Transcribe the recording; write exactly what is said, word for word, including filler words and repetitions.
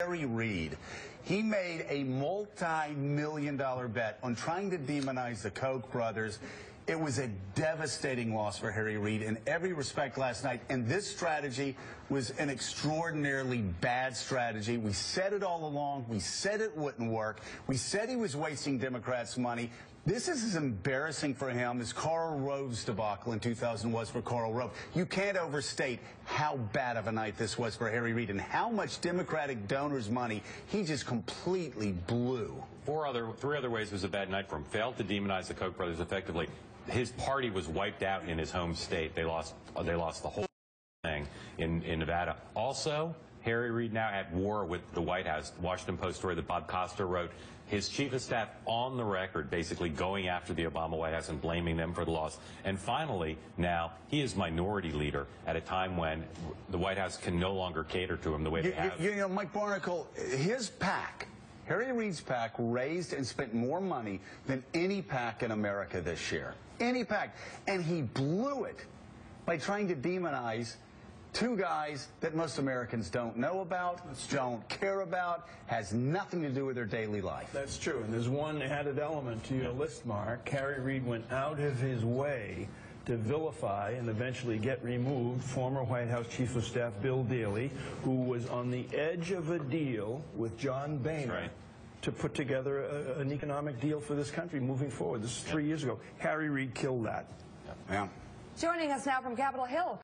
Harry Reid, he made a multi-million dollar bet on trying to demonize the Koch brothers. It was a devastating loss for Harry Reid in every respect last night, and this strategy was an extraordinarily bad strategy. We said it all along. We said it wouldn't work. We said he was wasting Democrats' money. This is as embarrassing for him as Karl Rove's debacle in two thousand was for Karl Rove. You can't overstate how bad of a night this was for Harry Reid and how much Democratic donors' money he just completely blew. Four other, three other ways it was a bad night for him. Failed to demonize the Koch brothers effectively. His party was wiped out in his home state. They lost, they lost the whole thing in, in Nevada. Also, Harry Reid now at war with the White House. The Washington Post story that Bob Costa wrote, his chief of staff on the record basically going after the Obama White House and blaming them for the loss. And finally, now he is minority leader at a time when the White House can no longer cater to him the way you, they have. You know, Mike Barnicle, his pack, Harry Reid's pack, raised and spent more money than any pack in America this year. Any pack. And he blew it by trying to demonize two guys that most Americans don't know about, don't care about, has nothing to do with their daily life. That's true. And there's one added element to your list, Mark. Harry Reid went out of his way to vilify and eventually get removed former White House Chief of Staff Bill Daley, who was on the edge of a deal with John Boehner right. to put together a, an economic deal for this country moving forward. This is three yeah. years ago. Harry Reid killed that. Yeah. Yeah. Joining us now from Capitol Hill.